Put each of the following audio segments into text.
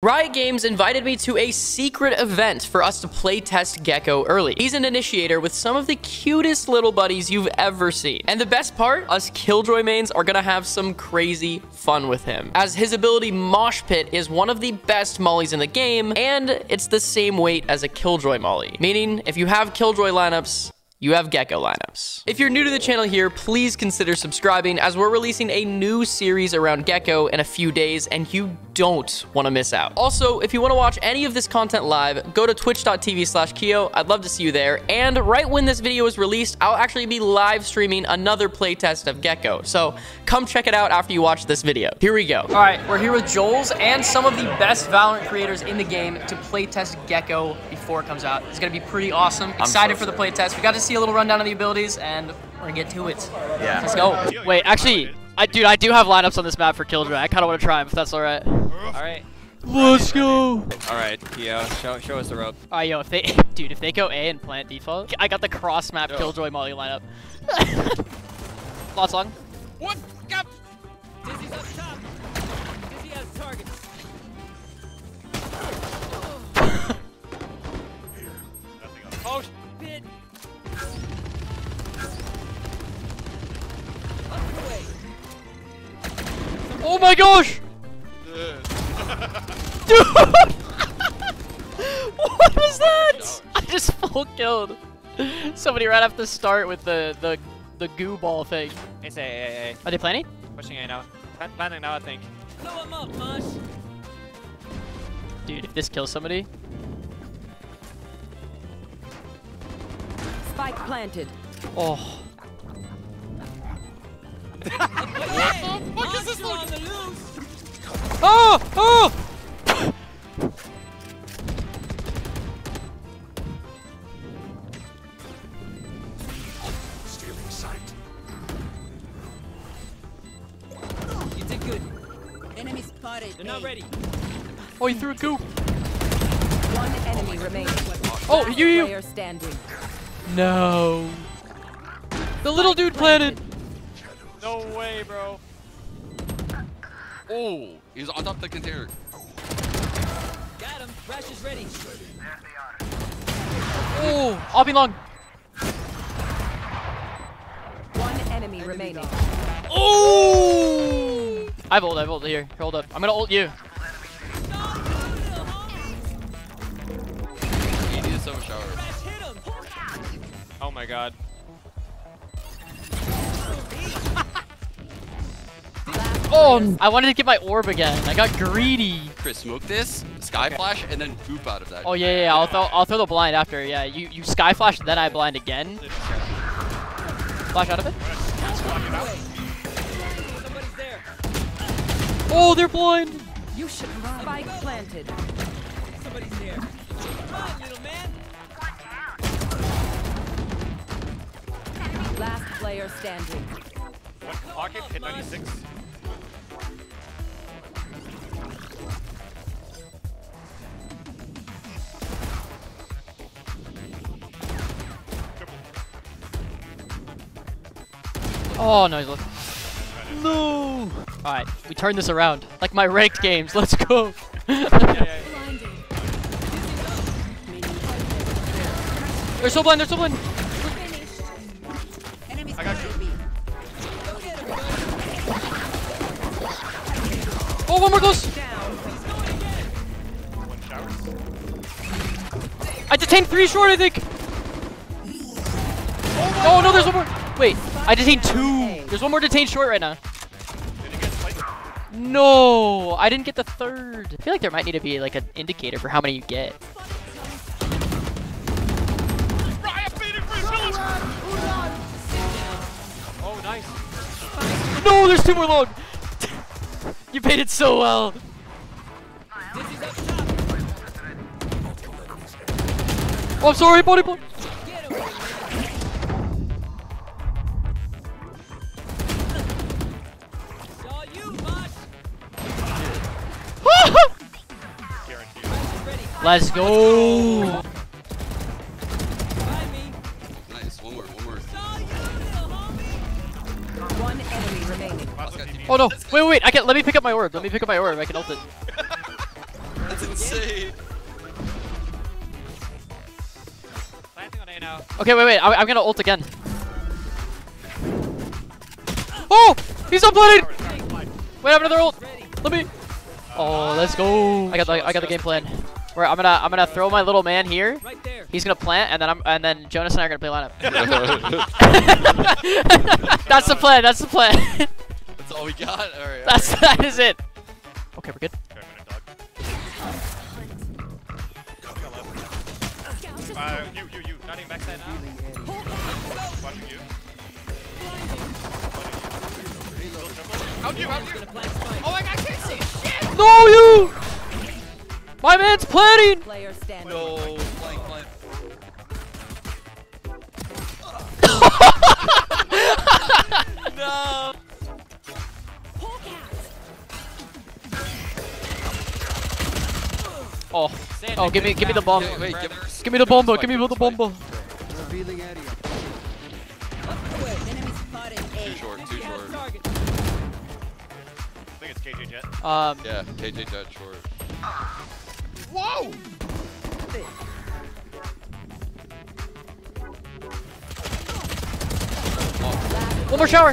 Riot Games invited me to a secret event for us to playtest Gekko early. He's an initiator with some of the cutest little buddies you've ever seen. And the best part, us Killjoy mains are gonna have some crazy fun with him, as his ability Mosh Pit is one of the best mollies in the game, and it's the same weight as a Killjoy molly. Meaning, if you have Killjoy lineups, you have Gekko lineups. If you're new to the channel here, please consider subscribing, as we're releasing a new series around Gekko in a few days and you don't want to miss out. Also, if you want to watch any of this content live, go to twitch.tv/Keeoh. I'd love to see you there. And right when this video is released, I'll actually be live streaming another playtest of Gekko. So come check it out after you watch this video. Here we go. All right, we're here with Joel's and some of the best Valorant creators in the game to playtest Gekko before it comes out. It's going to be pretty awesome. Excited for the playtest. We got to see a little rundown of the abilities, and we're gonna get to it. Yeah. Let's go. Wait, actually, I do have lineups on this map for Killjoy. I kind of want to try him, if that's all right. All right. Let's go. All right, Keeoh, show us the rope. All right, yo, if they, dude, if they go A and plant default, I got the cross map Killjoy molly lineup. Lost long. What? Got Dizzy's up top. Dizzy has targets. Oh shit. Oh my gosh! Dude! What was that? I just full killed. Somebody right off the start with the goo ball thing. It's A. Are they planning? Pushing A now. Planning now, I think. Blow him up, Mush! Dude, if this kills somebody. Spike planted. Oh. What the fuck is this look? Oh! Stealing sight. You did good. Enemy spotted. They're not ready. Oh, he threw a coup. One enemy remains. Oh, you. Standing. No. The little dude planted. No way, bro. Oh, he's on top of the container. Got him. Rash is ready. Oh, I'll be long. One enemy remaining. Oh! I have ult here. Hold up. I'm gonna ult you. He needs some shower. Oh my god. Oh, I wanted to get my orb again. I got greedy. Chris, smoke this, sky flash, and then goop out of that. Oh, yeah. I'll throw the blind after. Yeah, you sky flash, then I blind again. Flash out of it. Oh, they're blind. You should run. Spike planted. Somebody's here. Come on, little man. Last player standing. One pocket, hit 96. Oh no, he's left. No! Alright, we turn this around. Like my ranked games, let's go! They're so blind, they're so blind! I got you. Oh, one more close! I detained 3 short, I think! Oh no, there's one more! Wait, I detained 2! There's one more detained short right now. No, I didn't get the 3rd. I feel like there might need to be like an indicator for how many you get. Oh, nice. No, there's 2 more long. You paid it so well. Oh, I'm sorry, body blow. Let's go. Nice, one more. One enemy remaining. Oh no! Wait! I can. Let me pick up my orb. I can ult it. insane. Planting on A now. Okay, wait, wait. I'm gonna ult again. Oh! He's unblooded! Wait, I have another ult. Let me. Oh, let's go. I got the game plan. Where I'm gonna throw my little man here. He's gonna plant, and then Jonas and I are gonna play lineup. That's the plan. That's the plan. That's all we got. All right. That is it. Okay, we're good. You, not even back side now. Watching you. Out you. Oh my god, I can't see shit! No, you! My man's planting! No, flank. No! Oh, give me the bomb. Wait, give me the bomb, give me the bomb. Too short. I think it's KJ Jet. Yeah, KJ Jet short. Whoa! Oh. One more shower!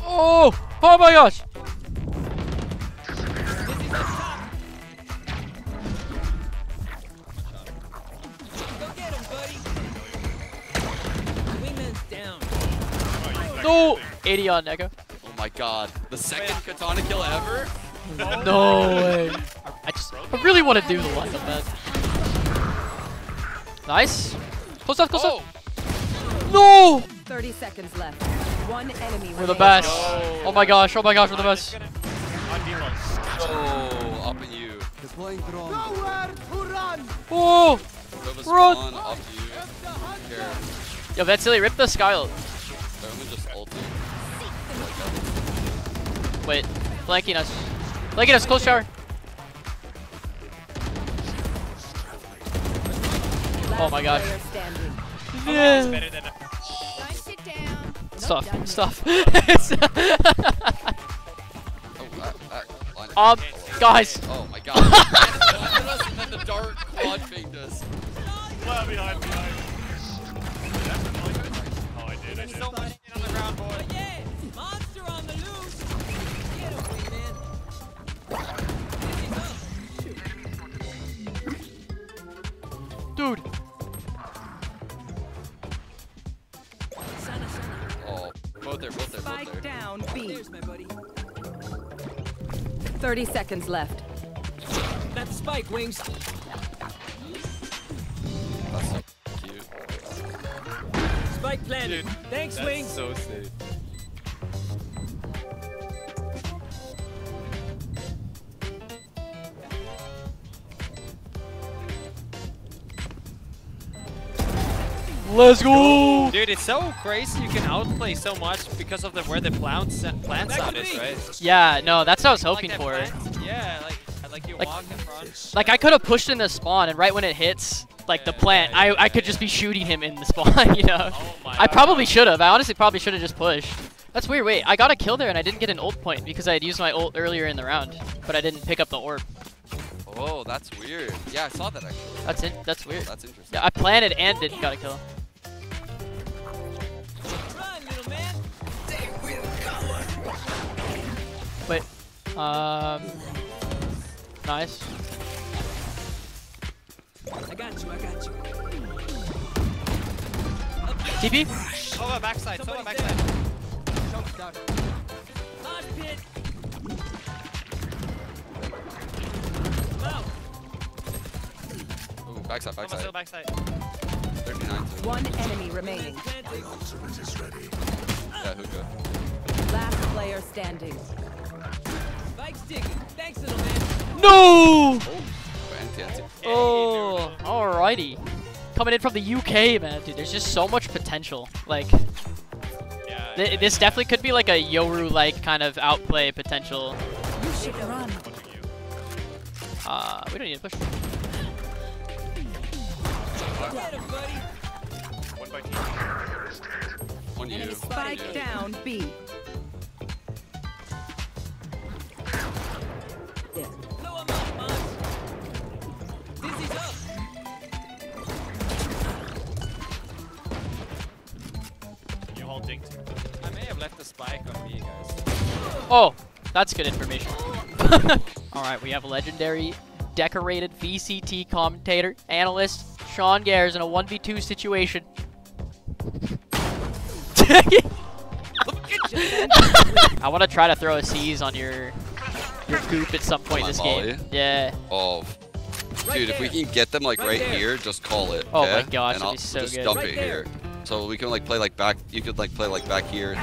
Oh! Oh my gosh! No! 80 on Neko. Oh my god. The second katana kill ever? No way. I really want to do the lineup, man. Nice. Close up. No! 30 seconds left. One enemy. We're the best. No. Oh my gosh, we're the best. Oh, up in you. Oh! Run! Up to you. Yo, that's silly. Rip the sky ult. Just ulting. Wait, flanking us, close shower. Oh my gosh. Yeah. Stuff. Guys. Oh my god. The dark quad faked us. Behind. Dude. Oh, both there. Spike down, B. There's my buddy. 30 seconds left. That spike wings. That's so cute. Spike planted. Dude, thanks, that's wings. So safe. Let's go! Dude, it's so crazy you can outplay so much because of where the plants out is, right? Yeah, no, that's what I was hoping for. Yeah, like you walk in front. Like, I could have pushed in the spawn, and right when it hits, like, the plant, I could just be shooting him in the spawn, you know? Oh my I probably should have. I honestly probably should have just pushed. That's weird. Wait, I got a kill there, and I didn't get an ult point because I had used my ult earlier in the round, but I didn't pick up the orb. Oh, that's weird. Yeah, I saw that actually. That's weird. That's interesting. Yeah, I planted and didn't got a kill. Wait, nice. I got you. TP? Over backside, Choke Mosh Pit! Ooh, backside. 39. One enemy remaining. Yeah, hookah. Last player standing. Thanks, little man. No! Oh, alrighty. Coming in from the UK, man, dude. There's just so much potential. Like, yeah, this definitely could be like a Yoru-like kind of outplay potential. You should run. We don't need to push. One by two. One you. Spike down, B. Oh, that's good information. Alright, we have legendary decorated VCT commentator, analyst, Sean Gares in a 1v2 situation. I want to try to throw a C's on your goop at some point in this game. Yeah. Oh, dude, if we can get them like right here, just call it. Oh my gosh, that'd be so good. Just dump it here, so we can like play like back. You could like play like back here.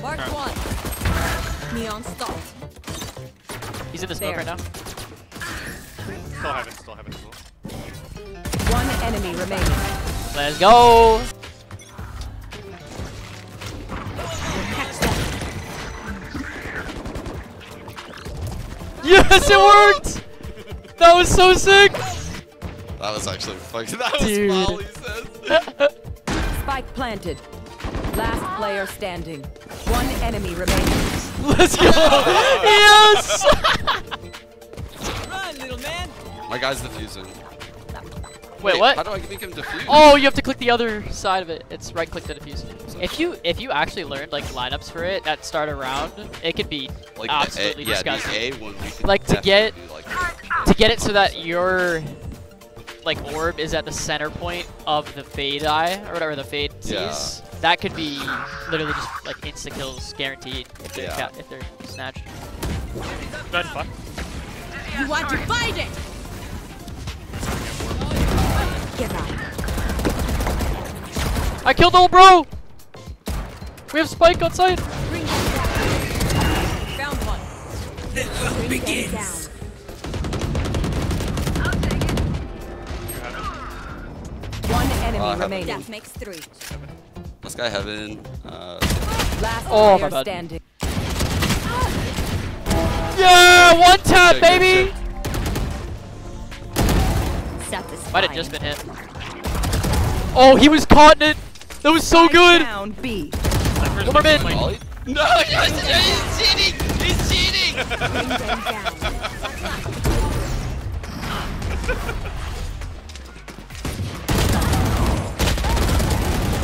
Mark one. Neon stop. He's in the smoke right now. Still have it. Still have it. One enemy remaining. Let's go. Yes, it worked! That was so sick! That was actually fucking. That dude. Was Molly says. Spike planted. Last player standing. One enemy remaining. Let's go! Yes! Run, little man! My guy's defusing. Wait, what? How do I make him defuse? Oh, you have to click the other side of it. It's right click to defuse. If you actually learned like lineups for it at start of round, it could be like absolutely disgusting. Like to get it so that your like orb is at the center point of the fade eye or whatever the fade sees. Yeah. That could be literally just like insta kills guaranteed if they're if they're snatched. Good fuck. You want to find it? Get out. I killed old bro! We have Spike outside! Found one. The hunt begins! I'll take it. One enemy remaining. Death makes three. This guy heaven. Last player standing. Yeah! One tap, baby! Might have just been hit. Oh, he was caught in it! That was so good! Down, B. One more mid! No! He's cheating! He's cheating!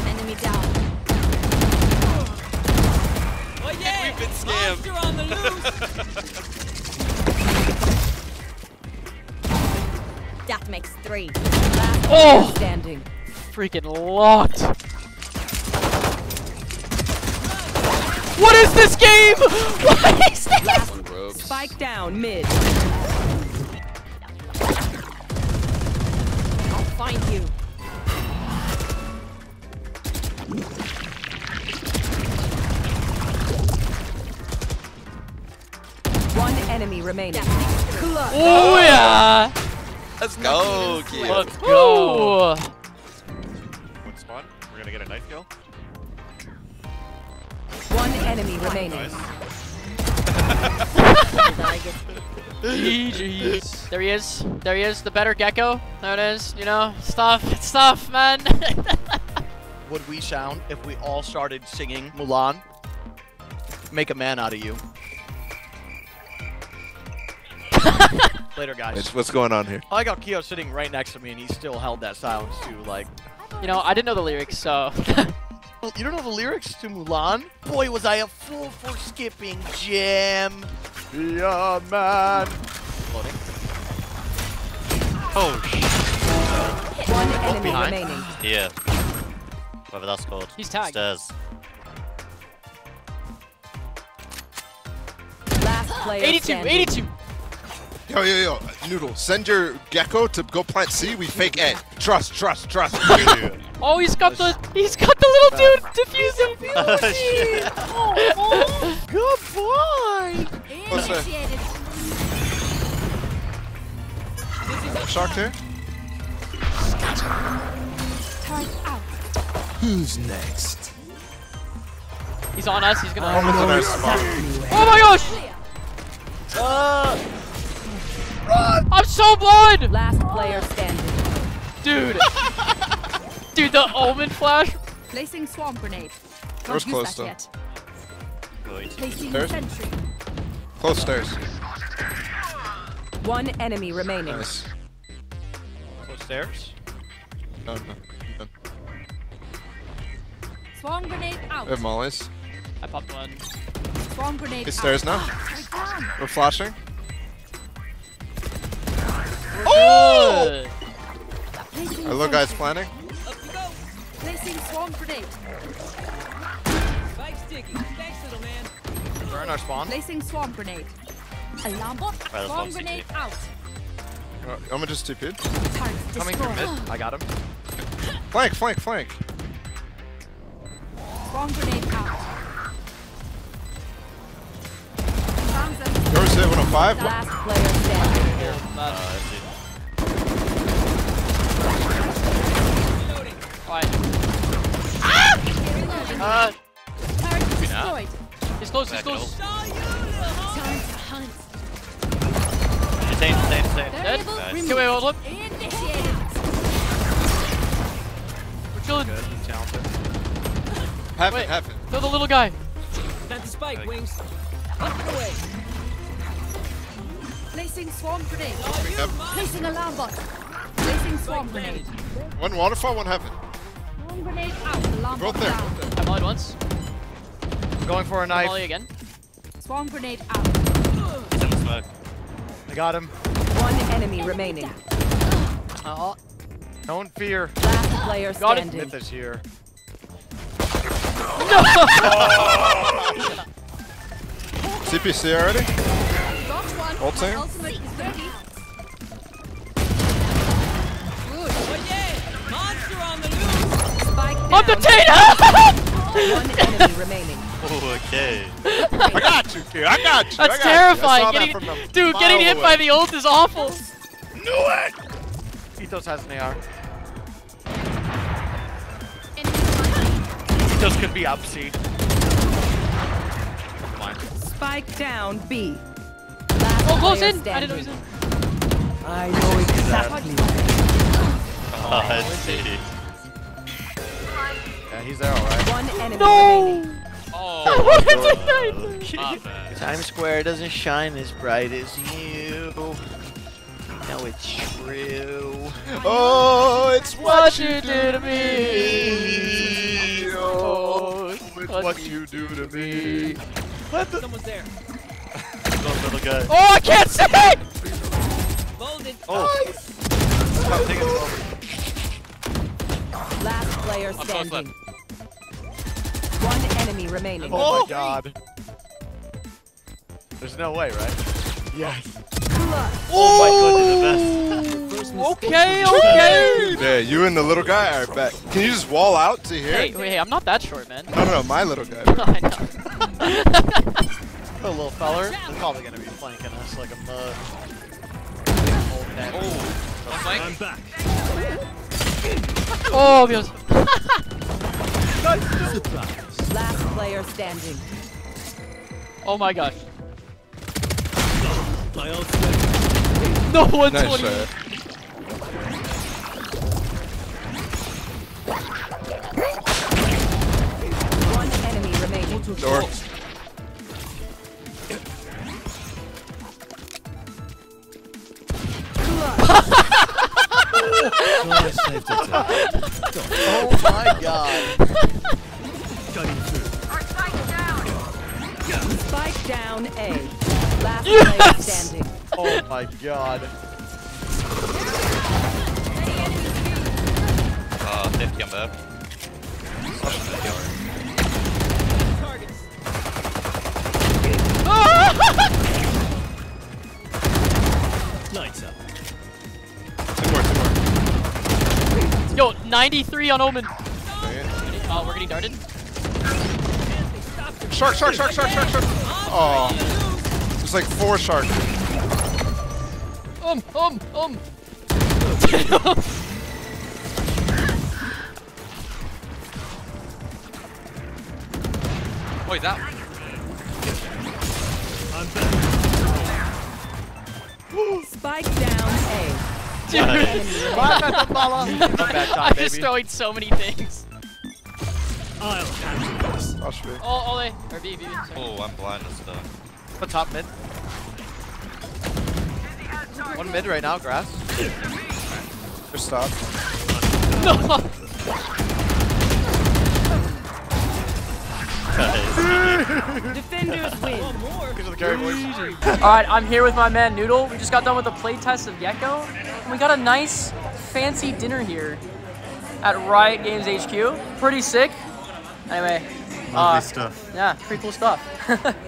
Enemy down. Oh yeah! We've been scammed! On the loose! That makes three. Last standing. Freaking locked. What is this game? What is this? Spike down mid. I'll find you. One enemy remaining. Oh yeah. Let's go, Keeoh. Let's go. One spawn. We're gonna get a knife kill. One enemy remaining. Nice. There he is. There he is. The better Gekko. There it is. You know, stuff. It's stuff, man. Would we sound if we all started singing Mulan? Make a man out of you. Later, guys. What's going on here? I got Keeoh sitting right next to me, and he still held that silence too. Like, you know, I didn't know the lyrics, so. You don't know the lyrics to Mulan? Boy, was I a fool for skipping gym. Yeah, man. Loading. Oh shit! One enemy remaining. Yeah. Whatever that's called. He's tagged. Stairs. Last player. 82. Standing. 82. Yo, yo, yo, Noodle, send your Gekko to go plant C, we fake A. Trust, trust, trust. Oh, he's got the little dude defusing. Oh, good boy. What's Shark here? Who's next? He's on us, he's gonna. Oh my gosh! Run! I'm so blind! Last player standing. Dude. Dude, the Omen flash. Placing swamp grenade. Where's close though? Placing sentry. Close stairs. One enemy remaining. Nice. Close stairs? No, no. Swamp grenade out. I have mollies. I popped one. It's stairs now. We're flashing. Oh! Hello, guys, planning. Up you go. Placing swarm grenade. Spike's digging. Thanks, little man. Burn our spawn. Placing swarm grenade. Alarm bot. Swarm grenade out. Omen just TP'd. Coming from mid. I got him. Flank, flank, flank. Swarm grenade out. Yours hit 105. Last player standing. He's close, he's close. Same. Dead? Nice. Can we hold him? We're chilling. Good, he's talented. Half it. Kill the little guy. That's the spike, Wings. Up and away. Placing swarm grenade. Yep. Placing alarm bot. Placing swarm grenade. One waterfall, one heaven. Swarm grenade out. Alarm bot there. I volleyed once. I'm going for a knife. Volley again. Swarm grenade out. He's in the smoke. I got him. One enemy remaining. Don't fear. Last player standing. Got it this year. No! Oh. CPC already? Got one. Ultimate is ready. Good. Monster on the loose. Spike down. On the tail! One enemy remaining. Oh, okay. I got you, dude. I got you. That's terrifying. Getting hit by the ult is awful. Knew it! Ethos has an AR. Ethos could be up C. Spike down B. Oh, close in! Standing. I didn't know he's in. I know exactly. Yeah, he's there, alright. One enemy remaining. Oh, Times Square doesn't shine as bright as you. No, it's true. Oh, it's what you do to me. Oh, it's what you do to me. Someone's there. Oh, I can't see it! Oh. Nice. Last player standing. One enemy remaining. Oh my god. There's no way, right? Yes. Oh my god, you're the best. Okay. Yeah, you and the little guy are back. Can you just wall out to here? Hey, I'm not that short, man. No, my little guy. I know. The little feller. They're probably gonna be flanking us like a mug. Oh, I'm back. Oh, goes. Last player standing. Oh my gosh. No one's nice 20. One enemy remaining. Door. Oh my god. Spike down A. Last player standing. Oh my god. 50 on that. Lights up. 2 more. Yo, 93 on Omen. We're getting darted. Shark. Oh, there's like 4 sharks. Wait, that. I'm back. Spike down A. Dude. I'm just throwing so many things. Oh, I'm blind as stuff. But top mid. One mid right now, grass. Just stop. No. Defenders win. Alright, I'm here with my man Noodle. We just got done with a play test of Gekko. And we got a nice, fancy dinner here at Riot Games HQ. Pretty sick. Anyway. Lovely stuff. Yeah, pretty cool stuff.